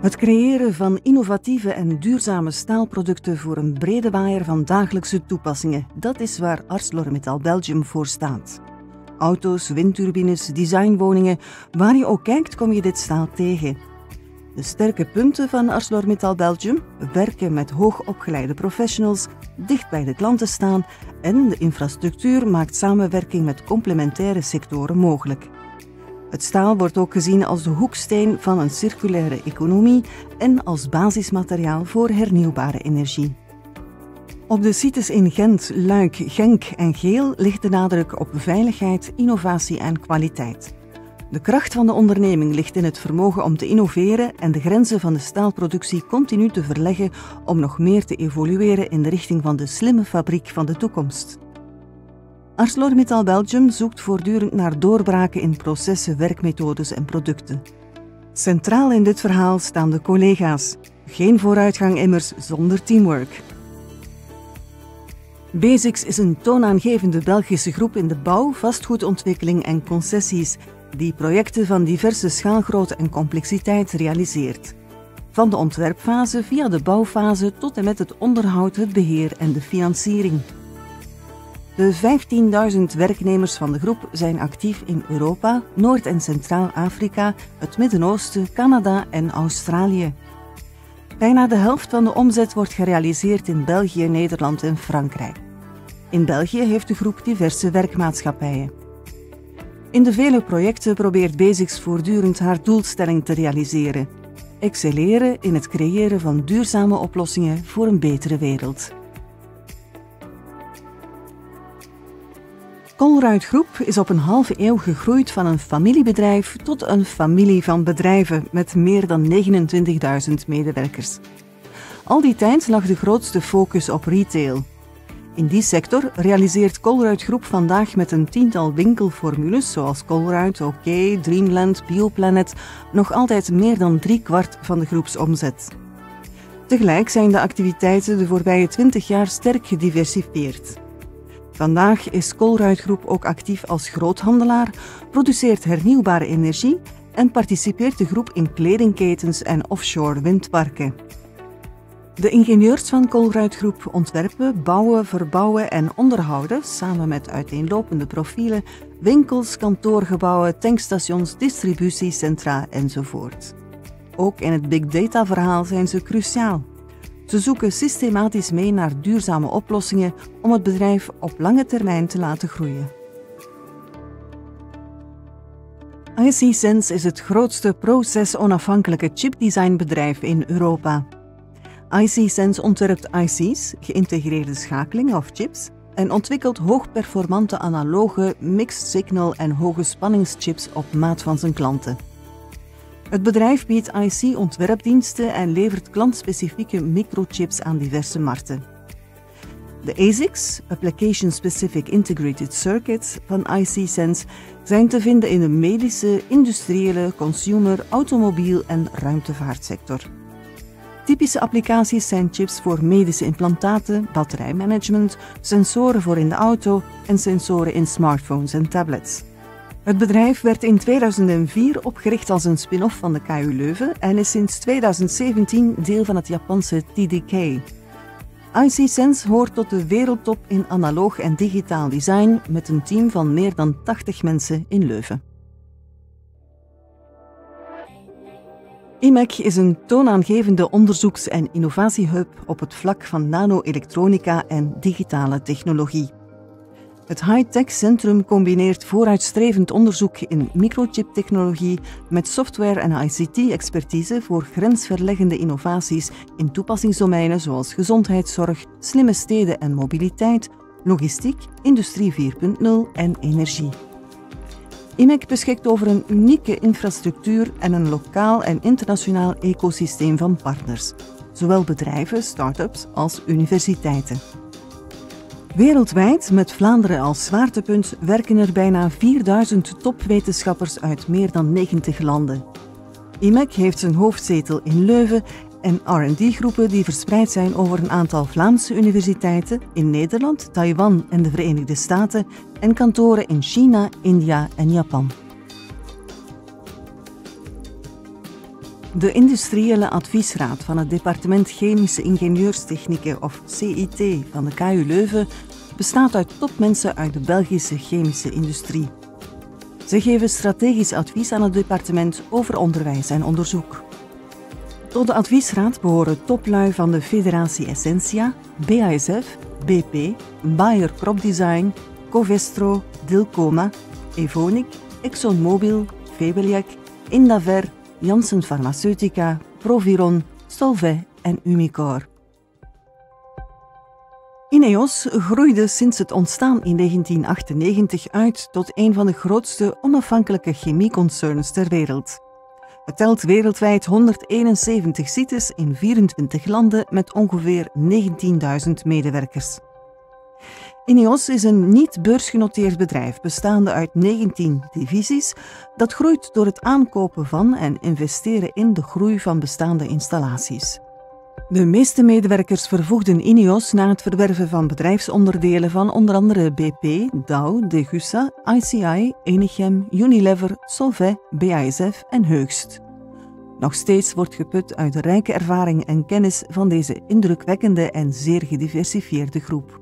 Het creëren van innovatieve en duurzame staalproducten voor een brede waaier van dagelijkse toepassingen, dat is waar ArcelorMittal Belgium voor staat. Auto's, windturbines, designwoningen, waar je ook kijkt kom je dit staal tegen. De sterke punten van ArcelorMittal Belgium: werken met hoogopgeleide professionals, dicht bij de klanten staan en de infrastructuur maakt samenwerking met complementaire sectoren mogelijk. Het staal wordt ook gezien als de hoeksteen van een circulaire economie en als basismateriaal voor hernieuwbare energie. Op de sites in Gent, Luik, Genk en Geel ligt de nadruk op veiligheid, innovatie en kwaliteit. De kracht van de onderneming ligt in het vermogen om te innoveren en de grenzen van de staalproductie continu te verleggen om nog meer te evolueren in de richting van de slimme fabriek van de toekomst. ArcelorMittal Belgium zoekt voortdurend naar doorbraken in processen, werkmethodes en producten. Centraal in dit verhaal staan de collega's. Geen vooruitgang immers zonder teamwork. Besix is een toonaangevende Belgische groep in de bouw, vastgoedontwikkeling en concessies, die projecten van diverse schaalgrootte en complexiteit realiseert. Van de ontwerpfase via de bouwfase tot en met het onderhoud, het beheer en de financiering. De 15.000 werknemers van de groep zijn actief in Europa, Noord- en Centraal-Afrika, het Midden-Oosten, Canada en Australië. Bijna de helft van de omzet wordt gerealiseerd in België, Nederland en Frankrijk. In België heeft de groep diverse werkmaatschappijen. In de vele projecten probeert Besix voortdurend haar doelstelling te realiseren: excelleren in het creëren van duurzame oplossingen voor een betere wereld. Colruyt Groep is op een halve eeuw gegroeid van een familiebedrijf tot een familie van bedrijven met meer dan 29.000 medewerkers. Al die tijd lag de grootste focus op retail. In die sector realiseert Colruyt Groep vandaag met een tiental winkelformules zoals Colruyt, OK, Dreamland, Bioplanet nog altijd meer dan 3/4 van de groepsomzet. Tegelijk zijn de activiteiten de voorbije 20 jaar sterk gediversifieerd. Vandaag is Colruyt Groep ook actief als groothandelaar, produceert hernieuwbare energie en participeert de groep in kledingketens en offshore windparken. De ingenieurs van Colruyt Groep ontwerpen, bouwen, verbouwen en onderhouden, samen met uiteenlopende profielen, winkels, kantoorgebouwen, tankstations, distributiecentra enzovoort. Ook in het big data verhaal zijn ze cruciaal. Ze zoeken systematisch mee naar duurzame oplossingen om het bedrijf op lange termijn te laten groeien. ICsense is het grootste procesonafhankelijke chipdesignbedrijf in Europa. ICsense ontwerpt IC's, geïntegreerde schakeling of chips, en ontwikkelt hoogperformante analoge, mixed signal en hoge spanningschips op maat van zijn klanten. Het bedrijf biedt IC-ontwerpdiensten en levert klantspecifieke microchips aan diverse markten. De ASICs, Application Specific Integrated Circuits, van ICsense zijn te vinden in de medische, industriële, consumer, automobiel en ruimtevaartsector. Typische applicaties zijn chips voor medische implantaten, batterijmanagement, sensoren voor in de auto en sensoren in smartphones en tablets. Het bedrijf werd in 2004 opgericht als een spin-off van de KU Leuven en is sinds 2017 deel van het Japanse TDK. ICsense hoort tot de wereldtop in analoog en digitaal design met een team van meer dan 80 mensen in Leuven. IMEC is een toonaangevende onderzoeks- en innovatiehub op het vlak van nano-elektronica en digitale technologie. Het high-tech centrum combineert vooruitstrevend onderzoek in microchiptechnologie met software- en ICT-expertise voor grensverleggende innovaties in toepassingsdomeinen zoals gezondheidszorg, slimme steden en mobiliteit, logistiek, industrie 4.0 en energie. IMEC beschikt over een unieke infrastructuur en een lokaal en internationaal ecosysteem van partners, zowel bedrijven, start-ups als universiteiten. Wereldwijd, met Vlaanderen als zwaartepunt, werken er bijna 4000 topwetenschappers uit meer dan 90 landen. IMEC heeft zijn hoofdzetel in Leuven en R&D-groepen die verspreid zijn over een aantal Vlaamse universiteiten in Nederland, Taiwan en de Verenigde Staten en kantoren in China, India en Japan. De Industriële Adviesraad van het Departement Chemische Ingenieurstechnieken of CIT van de KU Leuven bestaat uit topmensen uit de Belgische chemische industrie. Ze geven strategisch advies aan het departement over onderwijs en onderzoek. Tot de adviesraad behoren toplui van de Federatie Essentia, BASF, BP, Bayer Crop Design, Covestro, Dilkoma, Evonik, ExxonMobil, Febelyak, Indaver, Janssen Pharmaceutica, Proviron, Solvay en Umicor. INEOS groeide sinds het ontstaan in 1998 uit tot een van de grootste onafhankelijke chemieconcerns ter wereld. Het telt wereldwijd 171 sites in 24 landen met ongeveer 19.000 medewerkers. INEOS is een niet-beursgenoteerd bedrijf bestaande uit 19 divisies dat groeit door het aankopen van en investeren in de groei van bestaande installaties. De meeste medewerkers vervoegden INEOS na het verwerven van bedrijfsonderdelen van onder andere BP, Dow, Degussa, ICI, Enichem, Unilever, Solvay, BASF en Heugst. Nog steeds wordt geput uit de rijke ervaring en kennis van deze indrukwekkende en zeer gediversifieerde groep.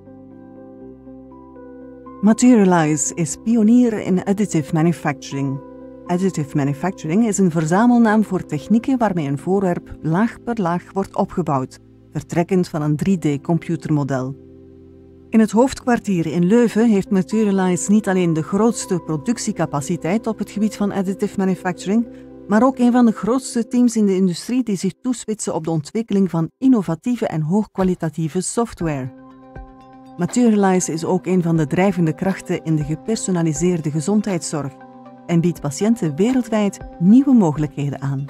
Materialise is pionier in additive manufacturing. Additive manufacturing is een verzamelnaam voor technieken waarmee een voorwerp laag per laag wordt opgebouwd, vertrekkend van een 3D-computermodel. In het hoofdkwartier in Leuven heeft Materialise niet alleen de grootste productiecapaciteit op het gebied van additive manufacturing, maar ook een van de grootste teams in de industrie die zich toespitsen op de ontwikkeling van innovatieve en hoogkwalitatieve software. Materialise is ook een van de drijvende krachten in de gepersonaliseerde gezondheidszorg en biedt patiënten wereldwijd nieuwe mogelijkheden aan.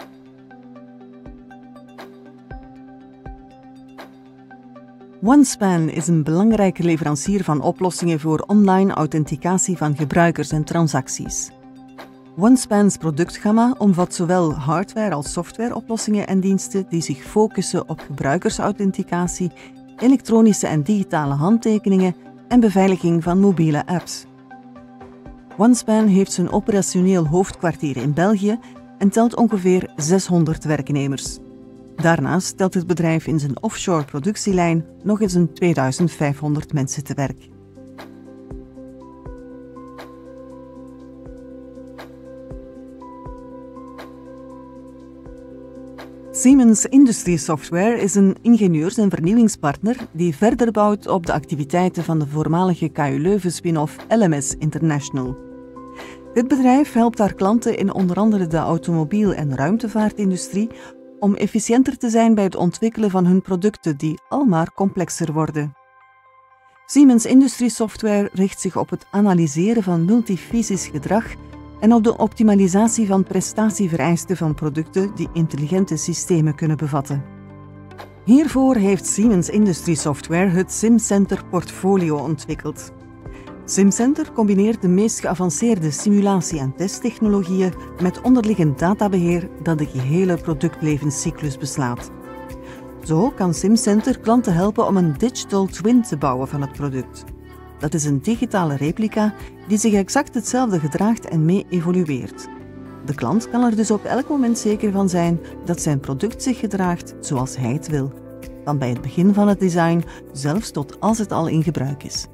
OneSpan is een belangrijke leverancier van oplossingen voor online authenticatie van gebruikers en transacties. OneSpan's productgamma omvat zowel hardware als software oplossingen en diensten die zich focussen op gebruikersauthenticatie, elektronische en digitale handtekeningen en beveiliging van mobiele apps. OneSpan heeft zijn operationeel hoofdkwartier in België en telt ongeveer 600 werknemers. Daarnaast stelt het bedrijf in zijn offshore productielijn nog eens een 2500 mensen te werk. Siemens Industry Software is een ingenieurs- en vernieuwingspartner die verder bouwt op de activiteiten van de voormalige KU Leuven spin-off LMS International. Dit bedrijf helpt haar klanten in onder andere de automobiel- en ruimtevaartindustrie om efficiënter te zijn bij het ontwikkelen van hun producten die almaar complexer worden. Siemens Industry Software richt zich op het analyseren van multifysisch gedrag en op de optimalisatie van prestatievereisten van producten die intelligente systemen kunnen bevatten. Hiervoor heeft Siemens Industry Software het SimCenter portfolio ontwikkeld. SimCenter combineert de meest geavanceerde simulatie- en testtechnologieën met onderliggend databeheer dat de gehele productlevenscyclus beslaat. Zo kan SimCenter klanten helpen om een digital twin te bouwen van het product. Dat is een digitale replica die zich exact hetzelfde gedraagt en mee evolueert. De klant kan er dus op elk moment zeker van zijn dat zijn product zich gedraagt zoals hij het wil, van bij het begin van het design zelfs tot als het al in gebruik is.